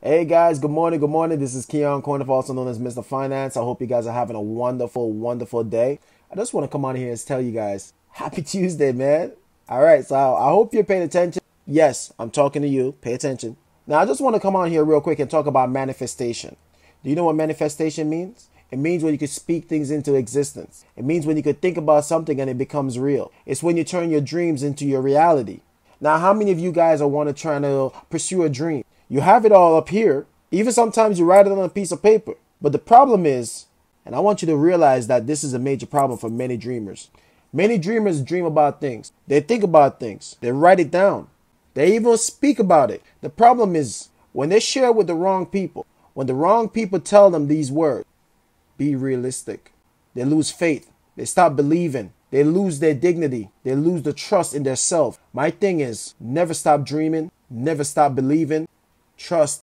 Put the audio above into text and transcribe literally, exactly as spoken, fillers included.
Hey guys, good morning, good morning. This is Keon Corniff, also known as Mister Finance. I hope you guys are having a wonderful, wonderful day. I just want to come on here and tell you guys, happy Tuesday, man. All right, so I hope you're paying attention. Yes, I'm talking to you. Pay attention. Now, I just want to come on here real quick and talk about manifestation. Do you know what manifestation means? It means when you could speak things into existence. It means when you could think about something and it becomes real. It's when you turn your dreams into your reality. Now, how many of you guys are want to try to pursue a dream? You have it all up here. Even sometimes you write it on a piece of paper. But the problem is, and I want you to realize that this is a major problem for many dreamers. Many dreamers dream about things. They think about things. They write it down. They even speak about it. The problem is when they share with the wrong people, when the wrong people tell them these words, be realistic, they lose faith. They stop believing. They lose their dignity. They lose the trust in their self. My thing is never stop dreaming, never stop believing. Trust